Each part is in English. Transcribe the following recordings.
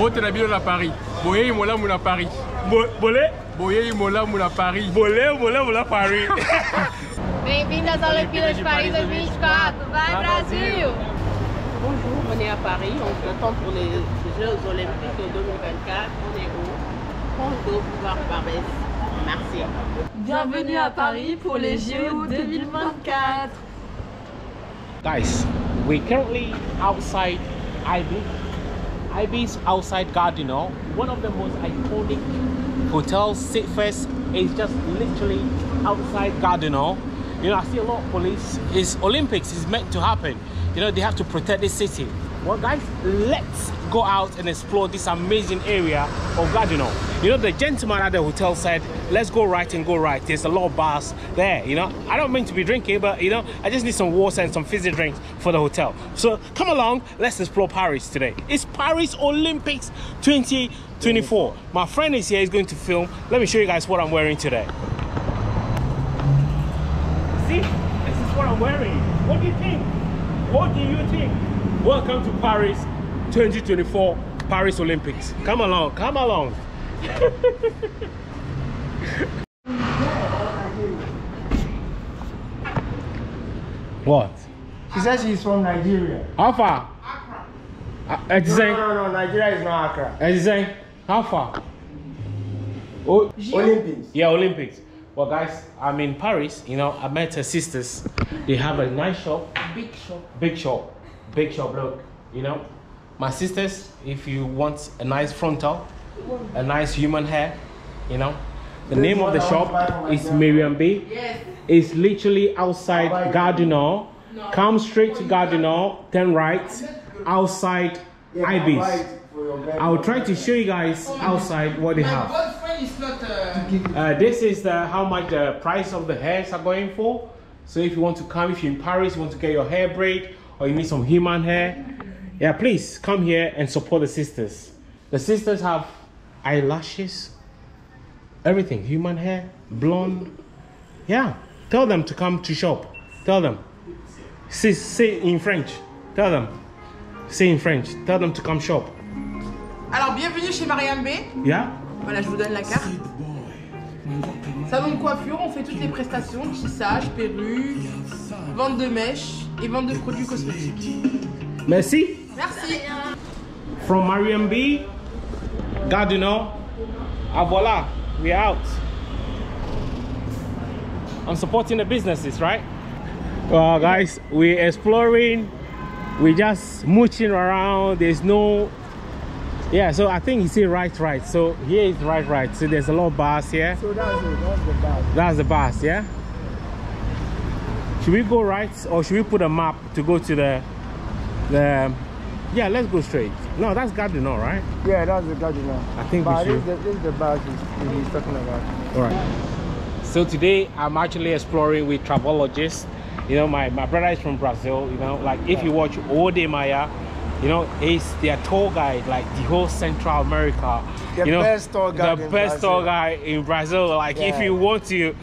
Motela bino na Paris. Boye mola mula Paris. Bolé? Boye mola mula Paris. Bolé mola mula Paris. Bem-vindas à Olimpíada de Paris 2024. Vai Brasil. Bonjour, on est à Paris, on s'attend pour les Jeux Olympiques de 2024. On est au Boulevard Barbès. Merci. Bienvenue à Paris pour les JO 2024. Guys, we're currently outside Ibis. Ibis outside Gare du Nord, one of the most iconic hotels. Safest is just literally outside Gare du Nord. You know, I see a lot of police. It's Olympics, it's meant to happen. You know, they have to protect the city. Well, guys, let's go out and explore this amazing area of Gare du Nord. You know, the gentleman at the hotel said, let's go right and go right. There's a lot of bars there, you know. I don't mean to be drinking, but, you know, I just need some water and some fizzy drinks for the hotel. So come along, let's explore Paris today. It's Paris Olympics 2024. My friend is here, he's going to film. Let me show you guys what I'm wearing today. See, this is what I'm wearing. What do you think? What do you think? Welcome to Paris 2024 Paris Olympics. Come along, come along. What? She says she's from Nigeria. How far? Accra. No, Nigeria is not Accra. Edzeng, how far? Olympics. Yeah, Olympics. Well, guys, I'm in Paris. You know, I met her sisters. They have a nice shop. Big shop. Big shop. Big shop, look. You know, my sisters, if you want a nice frontal, a nice human hair, you know, the name of the shop is Miriam B. Yes. It's literally outside Gare du Nord. Come straight to Gare du Nord, turn right, outside Ibis. I'll try to show you guys outside what they have. This is how much the price of the hairs are going for. So if you want to come, if you're in Paris, you want to get your hair braid or you need some human hair, yeah, please come here and support the sisters. The sisters have eyelashes, everything, human hair, blonde. Yeah, tell them to come to shop. Tell them. Say in French. Tell them. Say in French. Tell them to come shop. Alors, bienvenue chez Marianne B. Yeah. Voilà, je vous donne la carte. Salon de coiffure, on fait toutes les prestations, tissage, perruque, vente de mèches et vente de produits cosmétiques. Merci. Merci. From Marianne B, Gare du Nord. Ah voilà, we're out. I'm supporting the businesses, right? Well, guys, we're exploring. We're just mooching around. There's no... Yeah, so I think you see right. So here is right. So there's a lot of bars here. So that's the bars. That's the bars, yeah? Should we go right or should we put a map to go to the yeah, let's go straight. No, that's Gare du Nord, right? Yeah, that's the Gare du Nord. I think but we should. This is the bars he's talking about. Alright. So today I'm actually exploring with travelogist. You know, my brother is from Brazil, you know, like if you watch Ode Maya, you know, he's their tour guide, like the whole Central America. The you know, best tour guide. The best tour guide in Brazil. Like, yeah. if you want to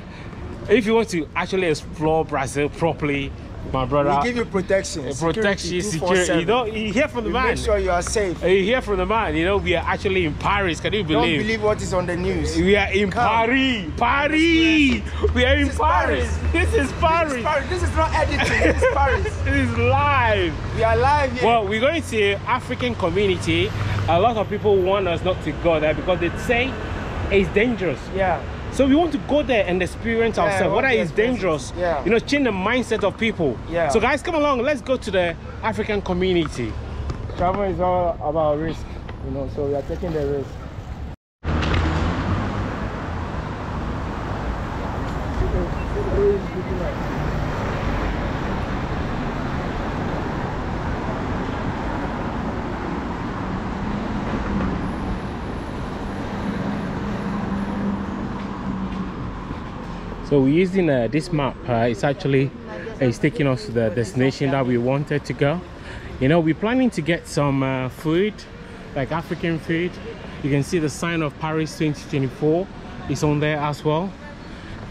actually explore Brazil properly, my brother. We give you protection. Protection, security. You know, you hear from the man. Make sure you are safe. You hear from the man. You know, we are actually in Paris. Can you believe? Don't believe what is on the news. We are in Paris. Paris. We are in Paris. This is Paris. This is not editing. This is Paris. This is live. We are live here. Well, we're going to African community. A lot of people want us not to go there because they say it's dangerous. Yeah. So we want to go there and experience ourselves. Whether it's dangerous, you know, change the mindset of people. Yeah. So guys, come along. Let's go to the African community. Travel is all about risk, you know. So we are taking the risk. So we're using this map. It's taking us to the destination that we wanted to go. You know, we're planning to get some food, like African food. You can see the sign of Paris 2024 is on there as well.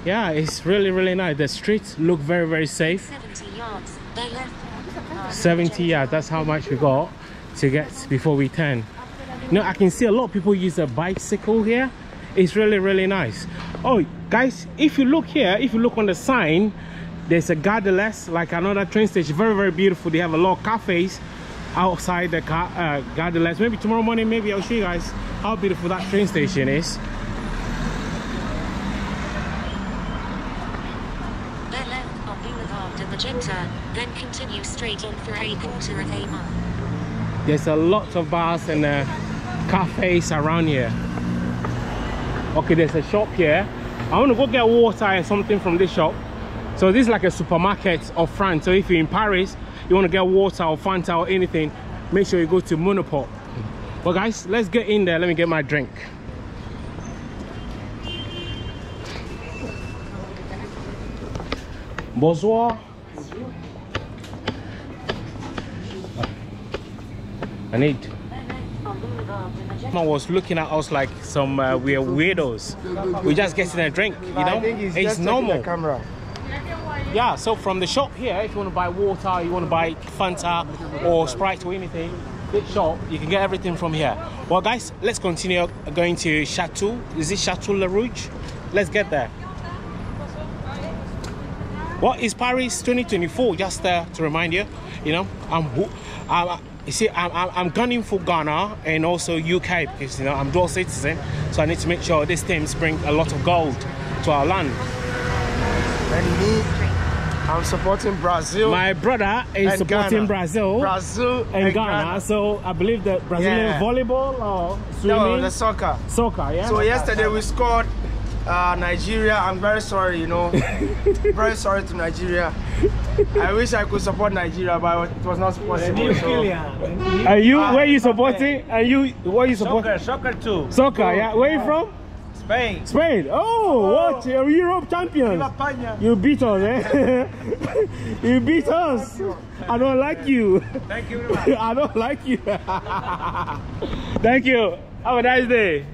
Yeah, it's really, really nice. The streets look very, very safe. 70 yards. 70 yards. That's how much we got to get before we turn. You know, I can see a lot of people use a bicycle here. It's really, really nice. Oh, guys, if you look here, if you look on the sign, there's a Gare de l'Est, like another train station. Very, very beautiful. They have a lot of cafes outside the Gare de l'Est. Maybe tomorrow morning, maybe I'll show you guys how beautiful that train station is. Then left on Boulevard de Magenta, then continue straight on for a quarter of a mile. There's a lot of bars and cafes around here. Okay, there's a shop here. I want to go get water and something from this shop. So this is like a supermarket of France. So if you're in Paris, you want to get water or Fanta or anything, make sure you go to Monopole. Well, guys, let's get in there. Let me get my drink. Bonsoir. I need. I was looking at us like some we're weirdos. We just getting a drink, you know. It's normal. Yeah. So from the shop here, if you want to buy water, you want to buy Fanta or Sprite or anything, this shop you can get everything from here. Well, guys, let's continue going to Chateau. Is it Chateau Rouge? Let's get there. What is Paris 2024? Just to remind you, you know, you see, I'm gunning for Ghana and also UK because, you know, I'm dual citizen, so I need to make sure these teams bring a lot of gold to our land. And me, I'm supporting Brazil. My brother is supporting Ghana. Brazil and Ghana. So I believe that Brazilian volleyball or swimming? No, the soccer. Soccer, yeah. So yesterday we scored Nigeria. I'm very sorry, you know. Very sorry to Nigeria. I wish I could support Nigeria, but it was not possible. So. Are you? Where are you supporting? Are you? What are you supporting? Soccer, soccer too. Soccer, yeah. Where are you from? Spain. Spain. Oh, what? You're Europe champions. You beat us, eh? You beat us. I don't like you. Thank you very much. I don't like you. Thank you. Have a nice day.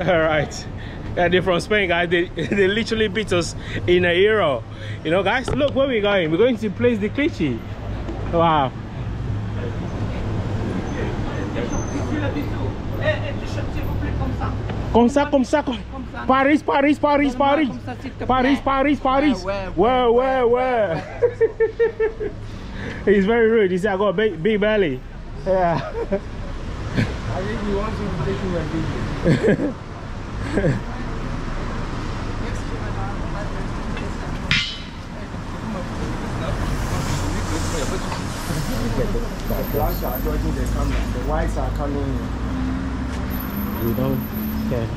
All right. Yeah, they're from Spain, guys. They literally beat us in a euro. You know, guys, look where we're going. We're going to Place de Chateau. Wow. Paris, Paris, Paris, Paris. Paris, Paris, Paris. Where? He's very rude. He said, I got a big belly. Yeah. I think he wants to take you a video. The blacks are dodging the camera, the whites are coming in. We don't care.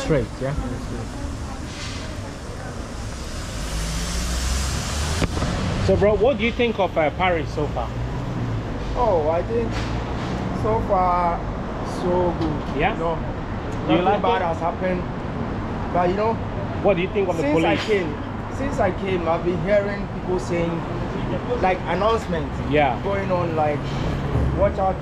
Straight, yeah? So, bro, what do you think of Paris so far? Oh, I think so far so good. Yeah? No, nothing bad has happened. But you know, what do you think of the police? Since I came, I've been hearing people saying like announcements going on, like watch out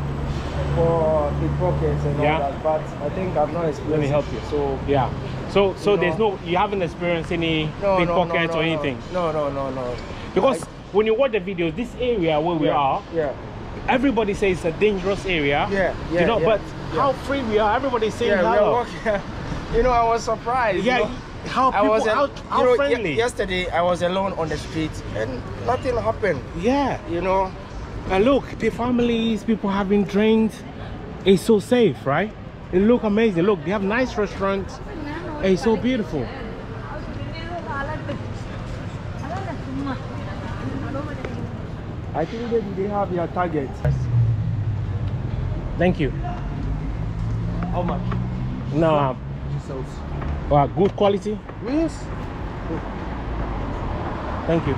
for pickpockets and all that. But I think I've not experienced. Let me help you. So yeah, so there's no, you haven't experienced any pickpockets or anything. No. Because when you watch the videos, this area where we are, everybody says it's a dangerous area. Yeah. You know, but how free we are. Everybody saying hello. You know, I was surprised. Yeah, you know, how people how friendly. Yesterday, I was alone on the street and nothing happened. Yeah, you know. And look, the families, people having drinks. It's so safe, right? It look amazing. Look, they have nice restaurants. It's so beautiful. I think they have your target. Thank you. How much? No. Wow, good quality? Yes. Good. Thank you.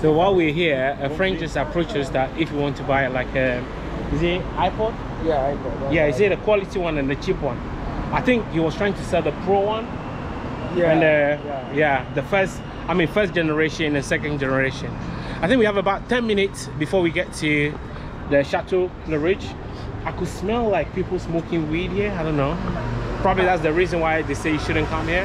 So while we're here, a friend just approached us that if you want to buy like a, is it iPod? Yeah, iPod. Yeah, is it a quality one and the cheap one? I think he was trying to sell the pro one. Yeah. And the first generation and the second generation. I think we have about 10 minutes before we get to the Chateau Rouge. I could smell like people smoking weed here. I don't know. Probably that's the reason why they say you shouldn't come here.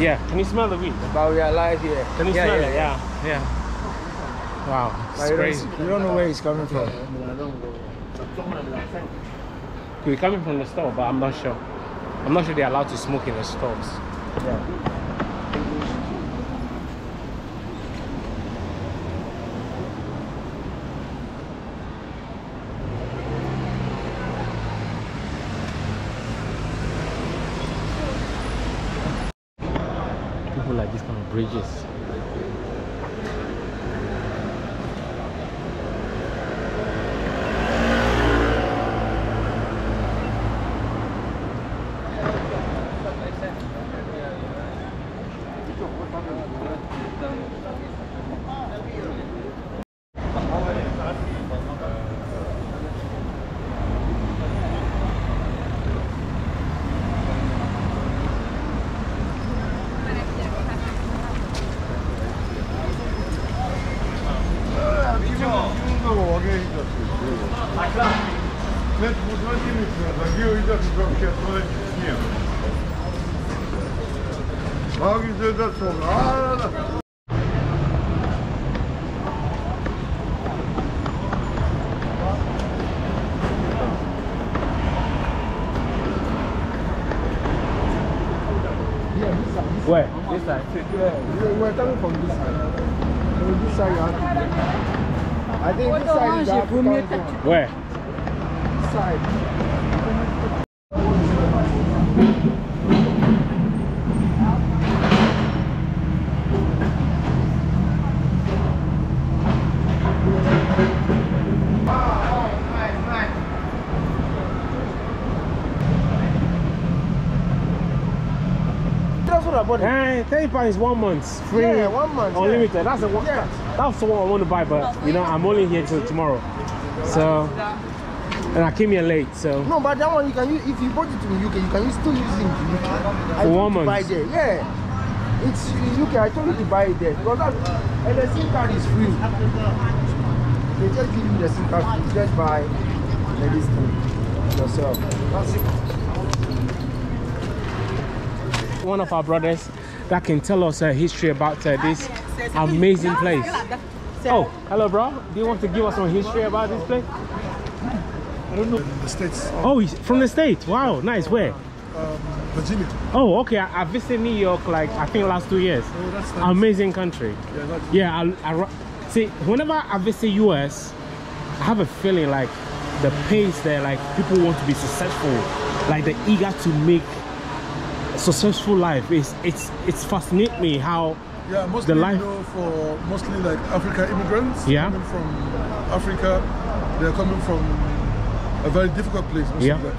Yeah. Can you smell the weed? But we are alive here. Can you smell it? Yeah. Wow. It's crazy. You don't know where it's coming from. We're coming from the store, but I'm not sure. I'm not sure they're allowed to smoke in the stores. Yeah. Like this kind of bridges. Where? This side. Yeah, we're coming from this side. So this side you have to go. I think this side is you have to come from. Where? This side. Hey, 30 pounds 1 month free. Yeah, 1 month. Unlimited. Yeah. That's the one. Yeah. That's the one I want to buy, but you know I'm only here till tomorrow. So and I came here late. So no, but that one you can use if you bought it in the UK. You can still use it in the UK. For 1 month. Buy there. Yeah, it's in UK. I told you to buy it there because that and the SIM card is free. They just give you the SIM card. You just buy this thing yourself. That's it. One of our brothers that can tell us a history about this amazing place. Oh, hello bro, do you want to give us some history about this place? I don't know. The States. Oh, he's from the States. Wow, nice. Where? Virginia. Oh, okay. I visited New York like I think last 2 years. Oh, that's nice. Amazing country. Yeah, I see, whenever I visit US, I have a feeling like the pace there, like people want to be successful, like they're eager to make successful life. It's fascinates me how mostly the life, you know, for mostly like African immigrants coming from Africa, they're coming from a very difficult place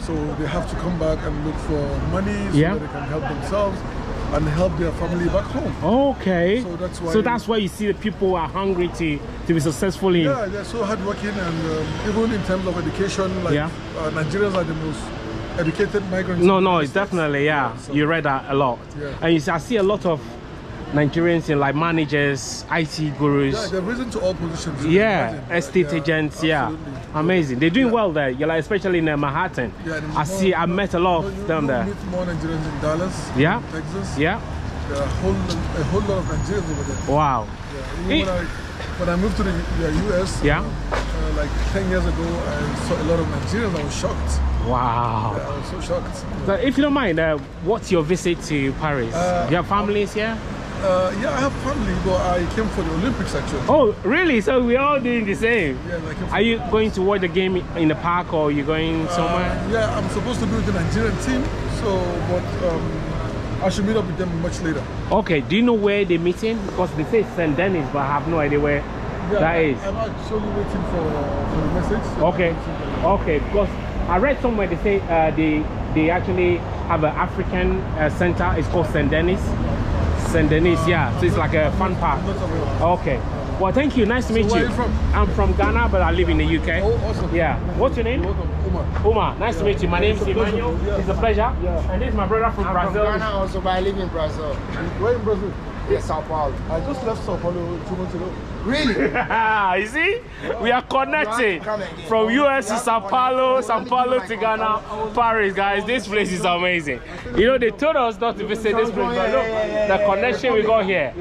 so they have to come back and look for money so that they can help themselves and help their family back home. Okay, so that's why you see the people are hungry to be successful in. Yeah, they're so hardworking, and even in terms of education, like Nigerians are the most educated migrants. No, it's definitely so you read that a lot. And you see, I see a lot of Nigerians in like managers, IT gurus. They're risen to all positions. Estate agents. Amazing. They're doing well there. You're like, especially in Manhattan. I met a lot of them there. You meet more Nigerians in Dallas. In Texas. There are a whole lot of Nigerians over there. Wow. When I moved to the US. Like 10 years ago, I saw a lot of Nigerians. I was shocked. Wow. I was so shocked. So if you don't mind, what's your visit to Paris? Do you have families here? Yeah, I have family, but I came for the Olympics actually. Oh, really? So we're all doing the same? Yeah, I came. Are you going to watch the game in the park, or are you going somewhere? Yeah, I'm supposed to be with the Nigerian team, so I should meet up with them much later. Okay, do you know where they're meeting? Because they say Saint Denis, but I have no idea where. Yeah, that is. I'm actually waiting for the message. So okay, because I read somewhere they say they actually have an African center. It's called Saint Denis. Saint Denis, so it's like a fun park. Okay. Well, thank you. Nice to meet you. Where are you from? I'm from Ghana, but I live in the UK. Oh, awesome. Yeah. What's your name? Umar. Umar. Nice to meet you. My name is Emmanuel. It's a pleasure. And this is my brother from Brazil. I'm from Ghana also, but I live in Brazil. Where in Brazil? Yeah, São Paulo. I just left São Paulo 2 months ago. Really? You see? Yeah. We are connected from US to Sao Paulo, Sao Paulo to Ghana, Paris, guys. This place is amazing. You know, they told us not to visit this place, but look, the connection we got here.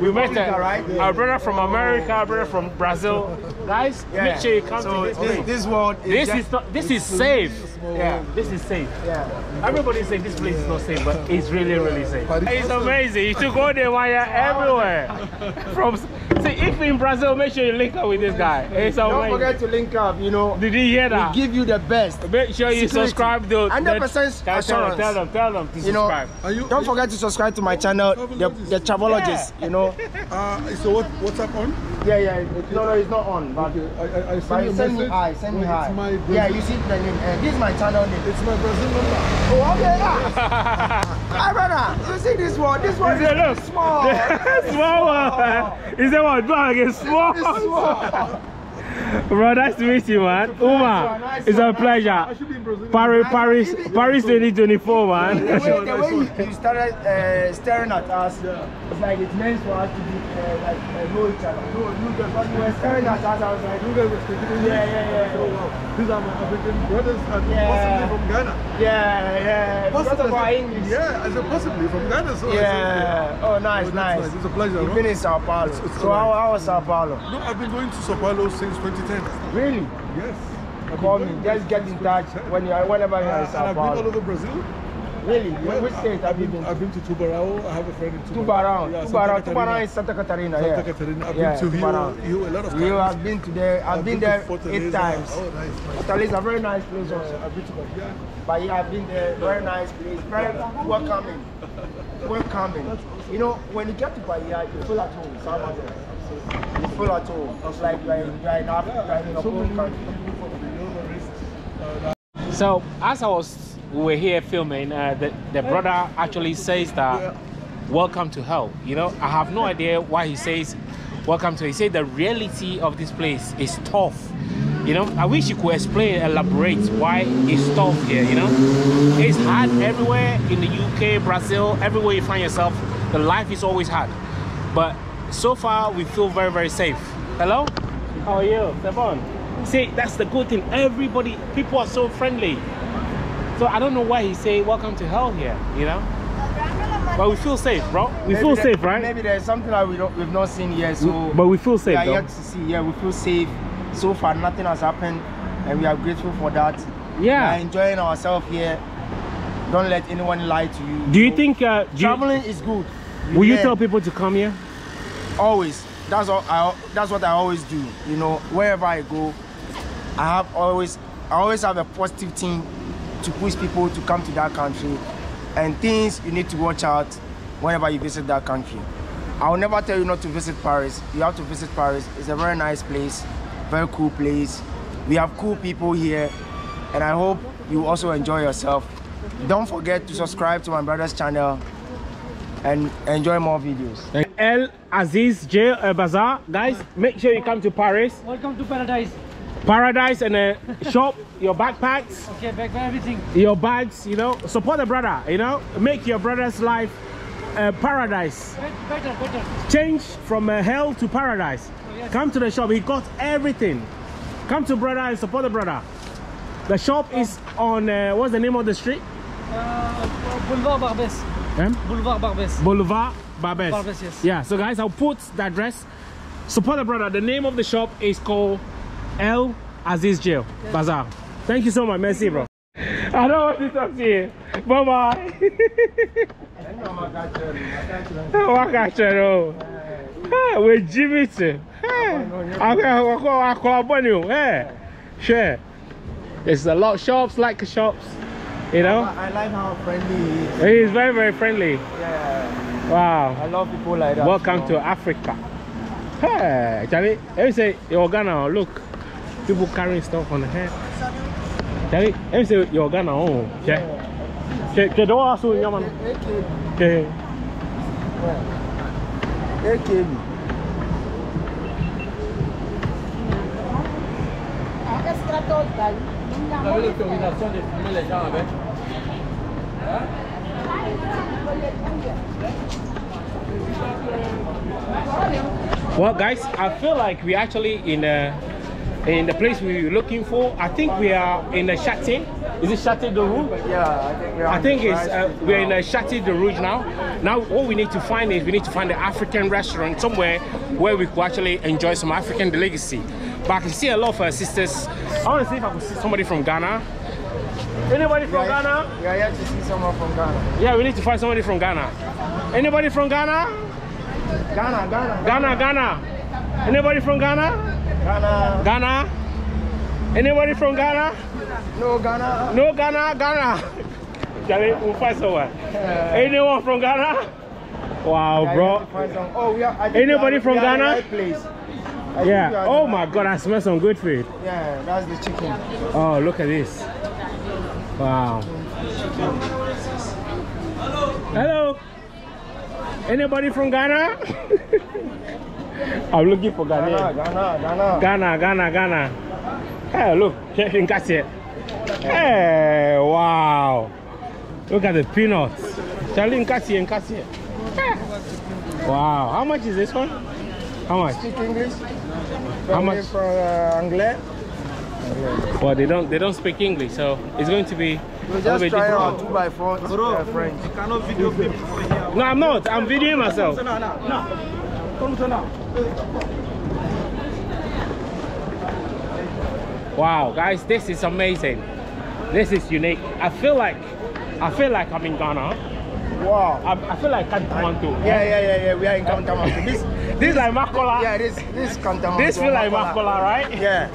We met our brother from America, our brother from Brazil. Guys, make sure you come to this place. This world is safe. Yeah, this is safe. Yeah, everybody's saying this place is not safe, but it's really, really safe. It's amazing. You should go there wire everywhere. From see, if in Brazil, make sure you link up with this guy. It's amazing. Don't forget to link up. You know. Did you hear that? We give you the best. Make sure you subscribe to 100% assurance. Tell them to subscribe. Don't forget to subscribe to my channel, the Travelogist. Yeah. You know. So what's up on? Yeah. No, it's not on. But I send me high. Yeah, you see the name. This is my channel name. It's my Brazil number. Oh, okay. Hi, brother. You see this one? This one is small. Small one. Is that one? Small. Bro, nice to meet you, man. Uma, it's a pleasure. Paris 2024, man. The way you started staring at us, it's like it's meant for us to be like know each other. You were staring at us, I was like, yeah. These are my African brothers and possibly from Ghana. Yeah. Possibly. Yeah, I said possibly from Ghana. So yeah. Oh, nice. It's a pleasure. You've been in Sao Paulo. So how was Sao Paulo? No, I've been going to Sao Paulo since 2010. Really? Yes. Call me. Just get in touch whenever you're in Sao Paulo. I've been all over Brazil. Really? Yes. Which state have you been? I've been to Tubarão. I have a friend in Tubarão. Tubarão is Santa Catarina. Santa Catarina. I've been to Rio a lot of times. Rio, I've been to there. I've been there 8 times. Oh, nice. Fortaleza is a very nice place also. I've been to Bahia. Bahia, I've been there. Very nice place. Very welcoming. Awesome. You know, when you get to Bahia, you feel at home. You feel at home. It's like you're in Africa, in a whole country. So, as I was we were here filming, the brother actually says that welcome to hell. You know, I have no idea why he says welcome to hell. He said the reality of this place is tough. You know, I wish you could explain, elaborate why it's tough here, you know. It's hard everywhere in the UK, Brazil, everywhere you find yourself, the life is always hard. But so far, we feel very, very safe. Hello? How are you? Stefan? See, that's the good thing. Everybody, people are so friendly. So I don't know why he say welcome to hell here, you know. But we feel safe, bro. We feel safe, right? Maybe there's something that we've not seen here, so. But we feel safe. We are yet to see. Yeah, we feel safe. So far, nothing has happened, and we are grateful for that. Yeah. We are enjoying ourselves here. Don't let anyone lie to you. Do you think traveling is good? Will you tell people to come here? Always. That's what I always do. You know, wherever I go, I always have a positive thing to push people to come to that country, and things you need to watch out whenever you visit that country. I will never tell you not to visit Paris. You have to visit Paris. It's a very nice place, very cool place. We have cool people here, and I hope you also enjoy yourself. Don't forget to subscribe to my brother's channel and enjoy more videos. El Aziz Jail Bazaar, guys, make sure you come to Paris. Welcome to paradise. Paradise and a shop, your backpacks, backpack, everything, your bags, you know. Support the brother, you know. Make your brother's life a paradise. Better. Change from hell to paradise. Oh, yes. Come to the shop. He got everything. Come to brother and support the brother. The shop is on what's the name of the street? Boulevard Barbès. Boulevard Barbès. Boulevard Barbès. Barbès, yes. Yeah. So guys, I'll put the address. Support the brother. The name of the shop is called L Aziz Jail Bazaar. Thank you so much. Merci, bro. I don't want to talk to you. Bye bye. We're Jimmy. I'll call you. Sure. It's a lot of shops, like shops. You know? I like how friendly he is. He's very, very friendly. Yeah. Wow. I love people like that. Welcome to Africa. Hey, Charlie. Let me say, you're Ghana. Look. People carrying stuff on the head. Charlie, let me say your Ghana home. Yeah. Well, guys, I feel like we're actually in the place we were looking for. I think we are in the Château. Is it Château de Rouge? Yeah, we're in a Château de Rouge now. Now, what we need to find is we need to find an African restaurant somewhere where we could actually enjoy some African delicacy. But I can see a lot of sisters. I want to see if I can see somebody from Ghana. Anybody from Ghana? We are here to see someone from Ghana. Yeah, we need to find somebody from Ghana. Anybody from Ghana? Ghana, Ghana, Ghana, Ghana. Anybody from Ghana? Ghana, Ghana. Anybody from Ghana? No Ghana. No Ghana, Ghana. We'll find someone. Anyone from Ghana? Wow, yeah, bro. Oh, we are. Anybody from Ghana? Right place. Yeah. Oh my God, I smell some good food. Yeah, that's the chicken. Oh, look at this. Wow. Hello. Anybody from Ghana? I'm looking for Ghana. Ghana, Ghana, Ghana, Ghana, Ghana. Hey, look, you can catch it. Hey, wow. Look at the peanuts. Charlie, catch it. Wow. How much is this one? How much? Speak English. How much? From Anglais. Well, they don't speak English, so it's going to be. We'll just try our 2x4 French. You cannot video people here. No, I'm not. I'm videoing myself. Wow, guys, this is amazing. This is unique. I feel like I'm in Ghana. Wow. I feel like Kantamanto. Yeah. We are in Kantamanto. This is like Makola. Yeah, this Kantamanto. This feel like Makola, right? Yeah.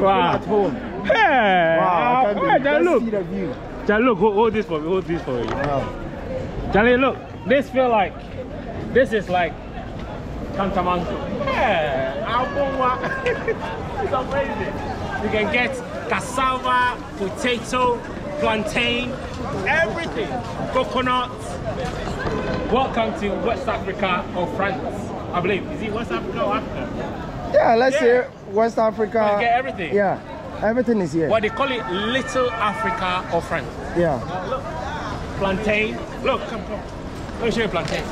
Wow. At home. Hey. Wow. Look. See the view. Charlie, look, hold this for me, Wow. Charlie, look, this is like Kantamanto. Yeah, it's amazing. You can get cassava, potato, plantain, everything, coconut. Welcome to West Africa or France, I believe. Is it West Africa or Africa? Yeah, let's say West Africa. You get everything. Yeah. Everything is here. Well, they call it Little Africa or France. Yeah. Look, plantain. Look, come. Let me show you plantain.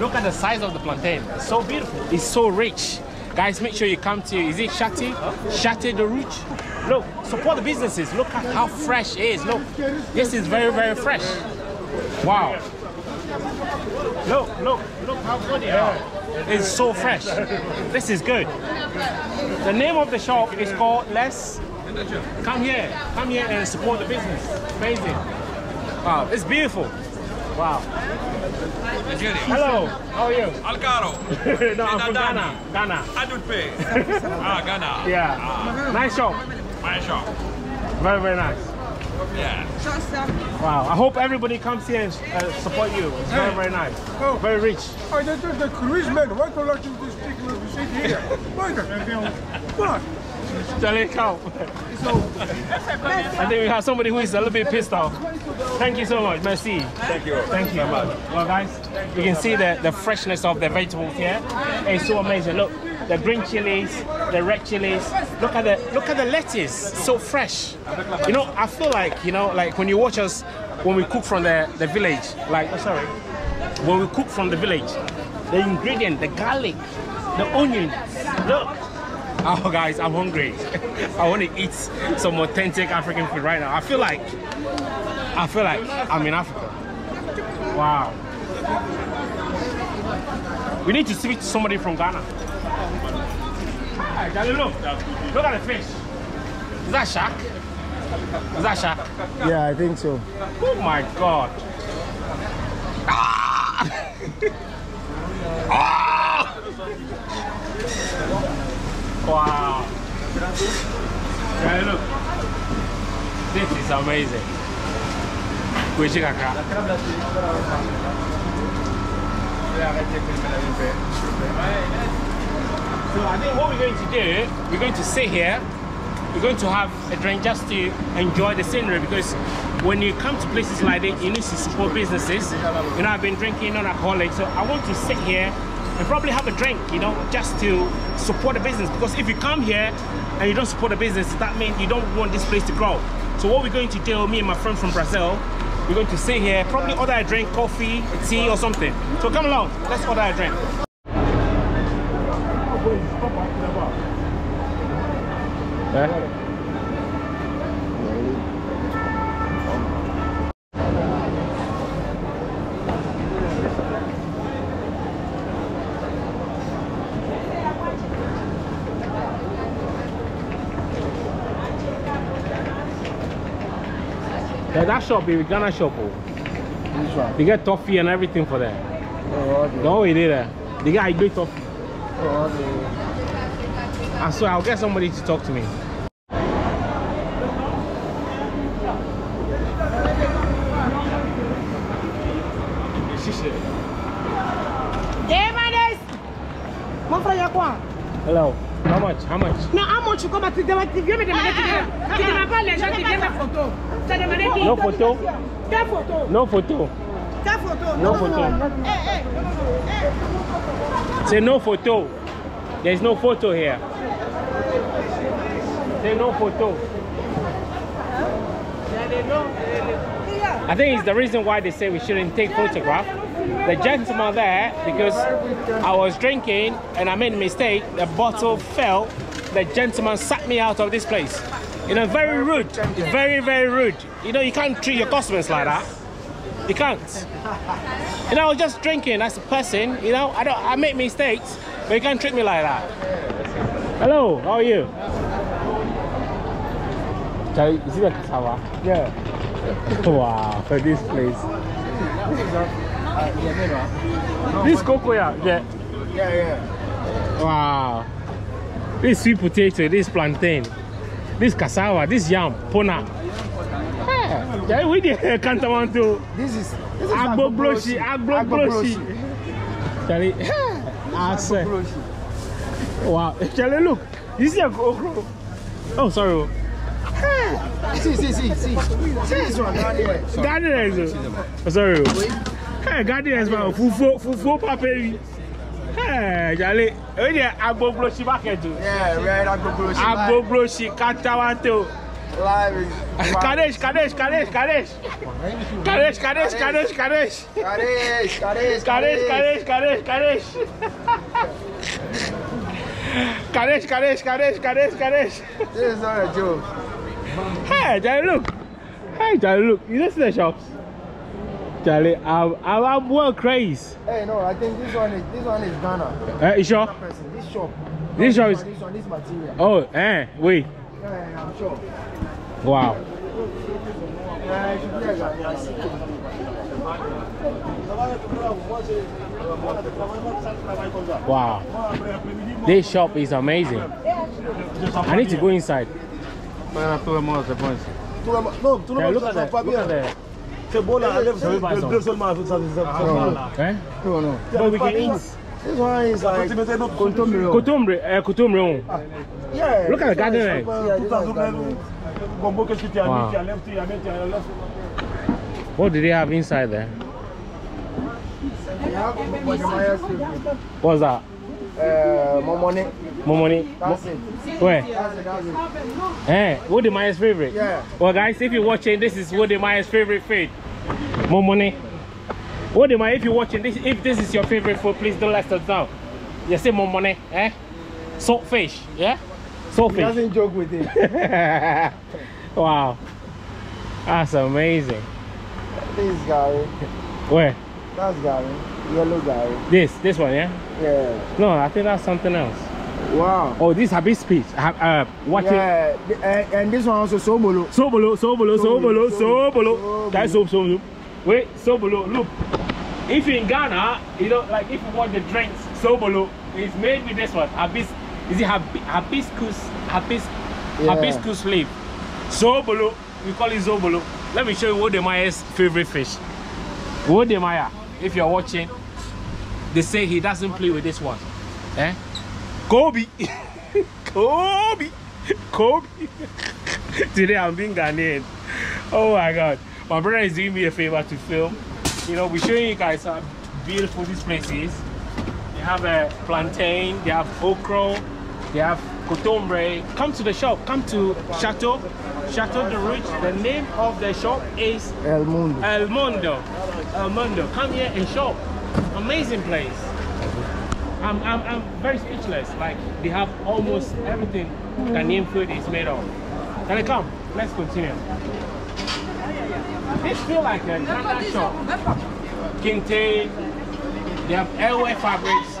Look at the size of the plantain. It's so beautiful. It's so rich. Guys, make sure you come to, is it Château? Château de Rouge? Look, support the businesses. Look at how fresh it is. Look, this is very, very fresh. Wow. Look how good they are. It's so fresh. This is good. The name of the shop is called Les. Come here and support the business. Amazing. Wow, it's beautiful. Wow. Hello, how are you? Alcaro. No, I'm from Ghana. Ghana. Yeah. Nice shop. Very, very nice. Yeah. Wow, I hope everybody comes here and support you. It's very, very nice. Oh. Very rich. Oh, the cruise man. Why don't you just stick with the seat here? What? I think we have somebody who is a little bit pissed off. Thank you so much. Merci. Thank you. Well, guys, you can see the freshness of the vegetables here. It's so amazing. Look, the green chilies, the red chilies. Look at the lettuce. So fresh. You know, I feel like, you know, like when you watch us when we cook from the village. When we cook from the village, the ingredient, the garlic, the onions. Look. Oh guys, I'm hungry. I want to eat some authentic African food right now. I feel like I'm in Africa. Wow. We need to speak to somebody from Ghana. Hi, look at the fish. Is that shark? Yeah, I think so. Oh my God. Ah! Ah! Wow. Yeah, look. This is amazing. So I think what we're going to do, we're going to sit here, we're going to have a drink just to enjoy the scenery, because when you come to places like this, you need to support businesses. You know, I've been drinking non-alcoholic, so I want to sit here and probably have a drink, you know, just to support the business. Because if you come here and you don't support the business, that means you don't want this place to grow. So what we're going to do, me and my friend from Brazil, We're going to sit here, probably order a drink, coffee, tea or something. So come along, let's order a drink. Yeah. Yeah, that shop is Ghana shop. Which one? They get toffee and everything for that. Oh, okay. No, we did that. They got a good toffee. Oh, okay. And so I'll get somebody to talk to me. Hello. How much? How much? No, how much you come back to them? No photo. No photo. No photo. Say no photo. There's no photo here. Say no photo. I think it's the reason why they say we shouldn't take photograph. The gentleman there, because I was drinking and I made a mistake, the bottle fell. The gentleman sat me out of this place. You know, very rude, very, very rude. You know, you can't treat your customers like that. You can't. You know, I was just drinking as a person, you know, I make mistakes, but you can't treat me like that. Hello, how are you? Is it a cassava? Yeah. Wow, for this place. This cocoa, yeah. Yeah, yeah. Wow. This sweet potato, this plantain. This cassava, this yam, pona. Yeah, we did Kantamanto. This is agbobroshi, agbobroshi. Charlie, wow, Charlie, look. This is a okro. Oh, sorry. See. This one, Guardian. Sorry. Hey, Guardian, man. Fufu papi. Hey, Charlie. Oh yeah, agbobroshi market too. Yeah, right, agbobroshi. Agbobroshi, Kantamanto. Live. Kadesh. This is not a joke. Hey, Charlie, look. Hey, Charlie, look. You see the shops? Charlie, I'm well crazy. Hey, no, I think this one is Ghana. You sure? This shop is material. Oh, wait. Yeah, I'm sure. Wow. Wow. This shop is amazing. I need to go inside. Look at that. But we can eat. This one is like Cotumbre. Yeah. Look at the garden. Right? Wow. What do they have inside there? What's that? Momoni. That's it. Where? Hey, Ode Maya's favorite. Yeah. Well, guys, if you're watching, this is Ode Maya's favorite food. Momoni. Ode Maya, if you're watching this, if this is your favorite food, please don't let us down. You say more money, eh? Saltfish, yeah? Saltfish. He doesn't joke with it. Wow. That's amazing. This is Gary. Where? That's Gary. Yellow Gary. This one, yeah? Yeah. No, I think that's something else. Wow. Oh, this hibiscus. What? Yeah. And this one also Sobolo. That's Sobolo. Wait, Sobolo, look. If you're in Ghana, you know, like if you want the drinks, Sobolo is made with this one. Hibiscus leaf. Sobolo, we call it Sobolo. Let me show you Ode Maya's favorite fish. Ode Maya, if you're watching, they say he doesn't play with this one. Eh? Kobe. Today I'm being Ghanaian. Oh my God. My brother is doing me a favor to film. You know, we're showing you guys how beautiful this place is. They have a plantain, they have okra, they have Cotombre. Come to the shop, come to Chateau de Rouge. The name of the shop is El Mundo. El Mundo. El Mundo. Come here and shop. Amazing place. I'm very speechless. Like, they have almost everything Ghanaian food is made of. Can I come? Let's continue. This feels like a Ghana shop. Kinte, they have airway fabrics.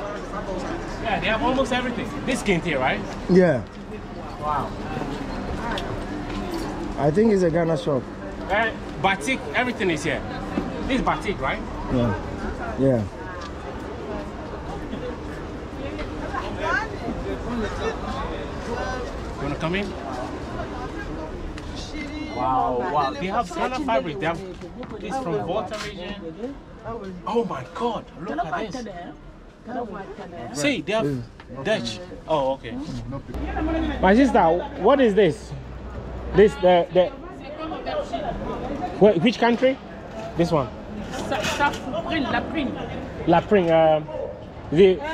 Yeah, they have almost everything. This Kinte, right? Yeah. Wow. I think it's a Ghana shop. Batik, everything is here. This is batik, right? Yeah. Yeah. You wanna come in? Wow, wow. They have Ghana fabric. They have this from Volta region. Oh my God, look at this. See, they have Dutch. Oh, okay. My sister, what is this? This, which country? This one. La Prune,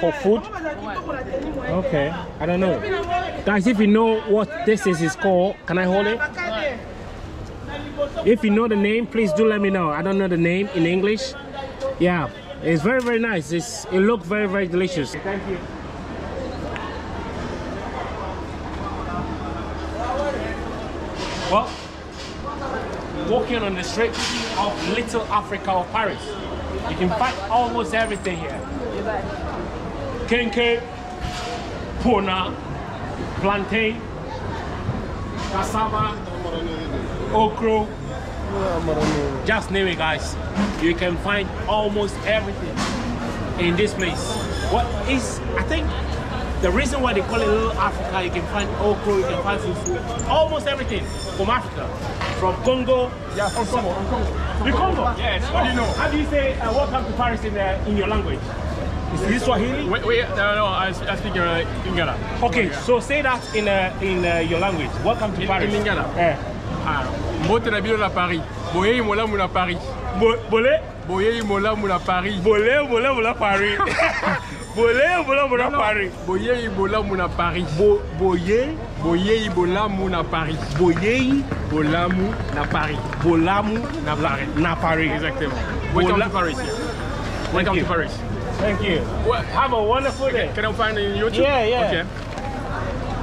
for food? Okay, I don't know. Guys, if you know what this is called, can I hold it? If you know the name, please do let me know. I don't know the name in English. Yeah, it's very, very nice. It looks very, very delicious. Thank you. Well, walking on the street of Little Africa or Paris, you can find almost everything here. Kenke, pona, plantain, cassava, okra, just name it, guys. You can find almost everything in this place. What is, I think, the reason why they call it Little Africa, you can find okra, you can find fufu, almost everything from Africa, from Congo. Yeah, from Congo. The Congo? Yes, what do you know? How do you say welcome to Paris in your language? Is this Swahili? Wait, no, I speak Lingala. Okay, so say that in your language. Welcome to Paris. In Lingala. Mbote na bilo la Paris. Boye mola mula Paris. Bole? Boye mola mula Paris. Bole mola mula Paris. Bole mola mula Paris. Boye mola mula Paris. Boye mola mula Paris. Boye mola mula Paris. Bolamu na Paris. Na Paris, exactement. Welcome to Paris. Welcome to Paris. Thank you. Well, have a wonderful day. Can I find it on YouTube? Yeah. Okay.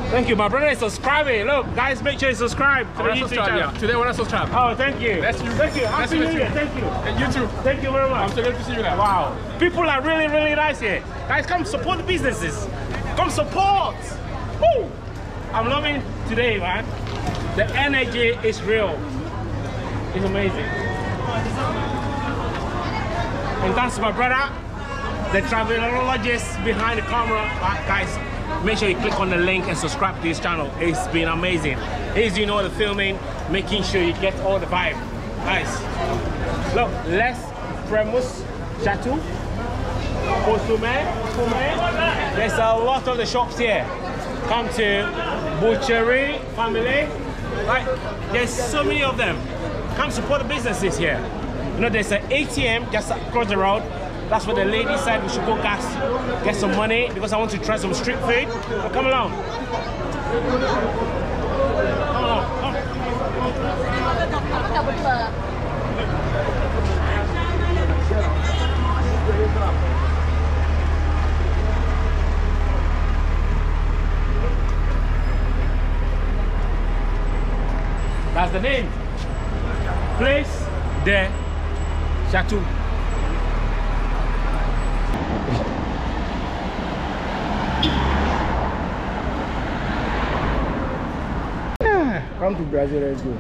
Thank you. My brother is subscribing. Look, guys, make sure you subscribe to the YouTube channel. Yeah. Today I want to subscribe. Oh, thank you. That's you. Thank you. Happy New Year. Thank you. And you too. Thank you very much. I'm so glad to see you now. Wow. People are really, really nice here. Guys, come support the businesses. Come support. Woo! I'm loving today, man. The energy is real. It's amazing. And that's my brother, the travelologist behind the camera. Guys, make sure you click on the link and subscribe to his channel. It's been amazing. He's doing all the filming, making sure you get all the vibe. Guys, look, Les Fremus, Chateau, there's a lot of the shops here. Come to Butchery Family. Right, there's so many of them. Come support the businesses here. You know, there's an ATM just across the road. That's what the lady said, we should go gas, get some money, because I want to try some street food. So come along. Come along. Come. That's the name. Place de Chateau. Come to Brazil, let's go.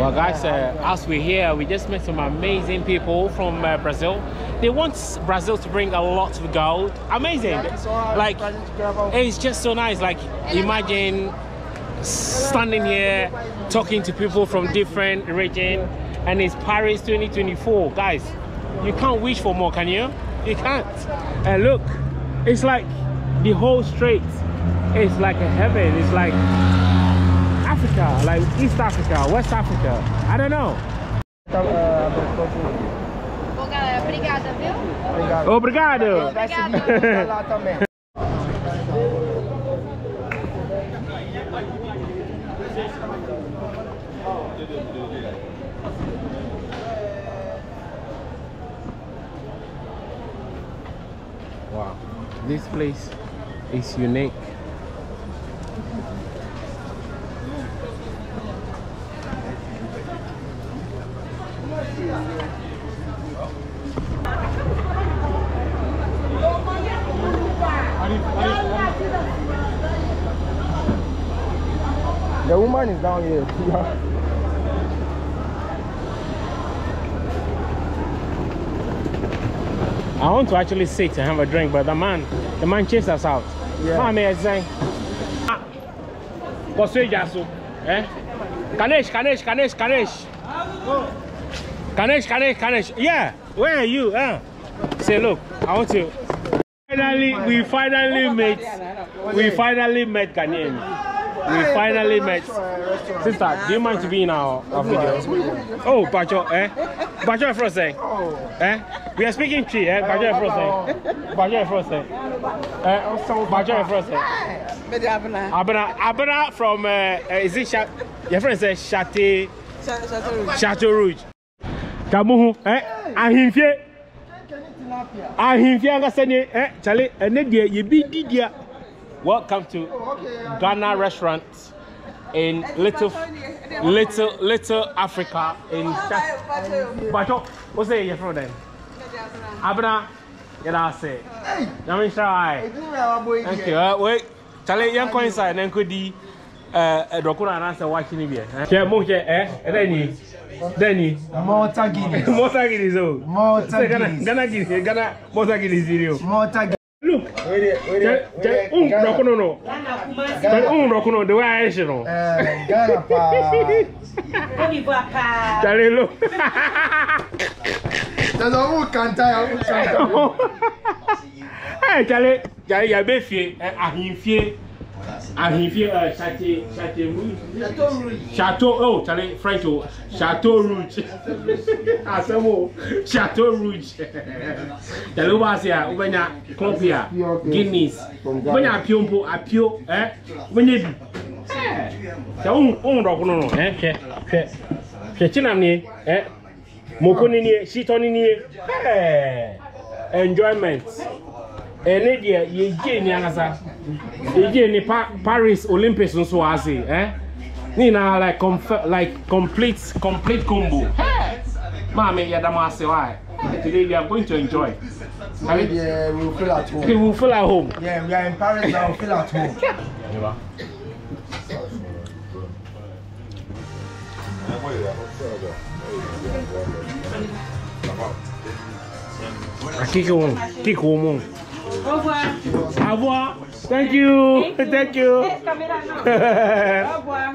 Well, guys, as we're here, we just met some amazing people from Brazil. They want Brazil to bring a lot of gold. Amazing. Like, it's just so nice. Like, imagine standing here, talking to people from different regions, and it's Paris 2024. Guys, you can't wish for more, can you? You can't. And look, it's like the whole street. It's like a heaven. It's like Africa, like East Africa, West Africa. I don't know. Obrigado. Obrigado. Wow, this place is unique. The woman is down here. I want to actually sit and have a drink, but the man chased us out. Yeah. Kanesh. Yeah, where are you? Say, look, I want to. We finally met Ghanaian. We finally met. Sister, do you mind to be in our video? Oh, Bacho, eh? Bacho Frost, eh? We are speaking tree, eh? Bacho Frost, eh? Bacho Frost, eh? Bacho Frost, eh? Abena from, is it your friend says Château Rouge. Kamuhu, eh? Ahimfie. Ahimfie, Angasene, eh? Chale, Nedia, Yibidia. Welcome to Ghana restaurant in Little Africa in Bacho. What's it from them? Abna, you know say. Let try. Thank you. Wait. Chale, you go inside. Then could the Dokuna and answer watching here. Here, move here. Eh? Then you. More tagi is all. More tagi. Ghana. More tagi is zero. More tagi. Look, the way I is, Château Rouge. The Lubasia, Ubena, Copia, Guinness, when I pump, I pure, eh? When you own, eh? Chetinami, eh? Mokoni, Shitoni, eh? Enjoyment. Nidia, ye geniasa, ye geni Paris Olympics and so I say, eh? Nina like complete combo. Mommy, why? Today we are going to enjoy. Yeah, we will feel at home. We will feel at home. Yeah, we are in Paris now. We feel at home. Kick home. Au revoir. Thank you. Au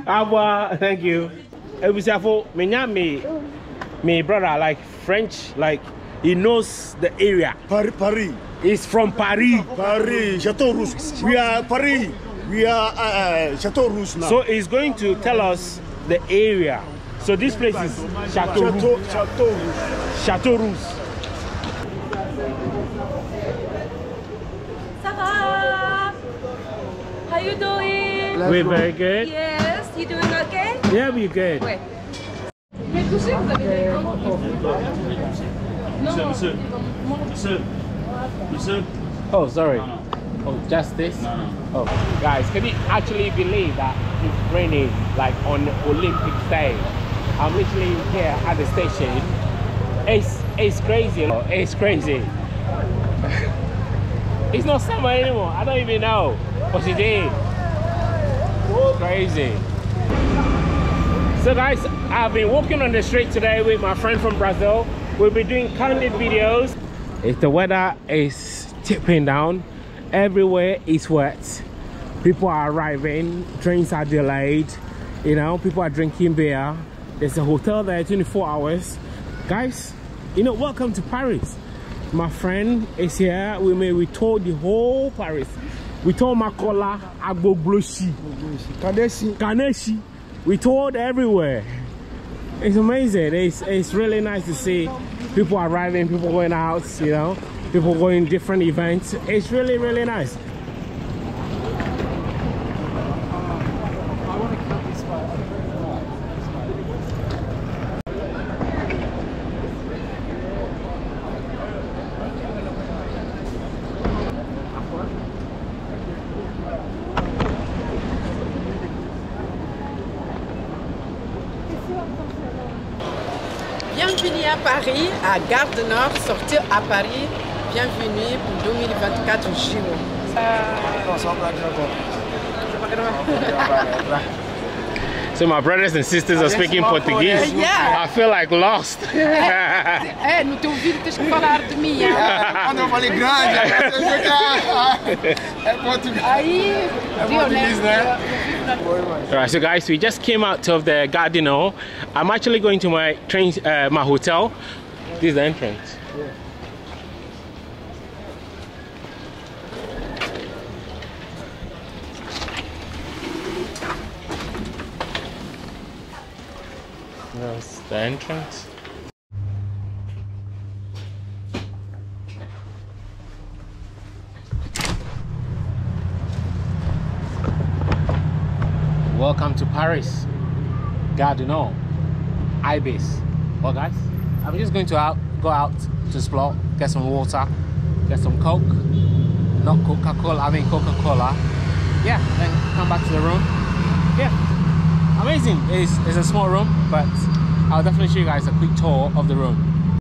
revoir. Thank you. My brother, like French, like he knows the area. Paris. He's from Paris. Paris. Château Rouge. We are Paris. We are Château Rouge now. So he's going to tell us the area. So this place is Château Rouge. How you doing? We're very good. Yes, you doing okay? Yeah, we're good. Wait. Oh, sorry. Oh, just this? Oh, guys, can you actually believe that it's raining like on Olympic Day? I'm literally here at the station. It's crazy. It's crazy. It's not summer anymore. I don't even know what it is. Crazy. So guys, I've been walking on the street today with my friend from Brazil. We'll be doing candid videos. If the weather is tipping down, everywhere is wet. People are arriving, trains are delayed. You know, people are drinking beer. There's a hotel there, 24 hours. Guys, you know, welcome to Paris. My friend is here. We toured the whole Paris. We toured Makola, Agbogloshi, Kaneshi. We toured everywhere. It's amazing. It's really nice to see people arriving, people going out, you know, people going different events. It's really, really nice. Bienvenue à Paris, à Gare du Nord, sortir à Paris. Bienvenue pour 2024 JO. So my brothers and sisters are speaking Portuguese. Yeah. I feel like lost. É, no teu vídeo tens que falar de mim. Quando eu falei grande, é português. Aí, português, né? Alright, so guys, we just came out of the Gare du Nord. I'm actually going to my train, my hotel. This is the entrance. That's the entrance. Welcome to Paris, Gare du Nord, Ibis. Well guys, I'm just going to go out to explore, get some water, get some Coke, not Coca-Cola, I mean Coca-Cola. Yeah, then come back to the room. Yeah. Amazing. It's a small room, but I'll definitely show you guys a quick tour of the room.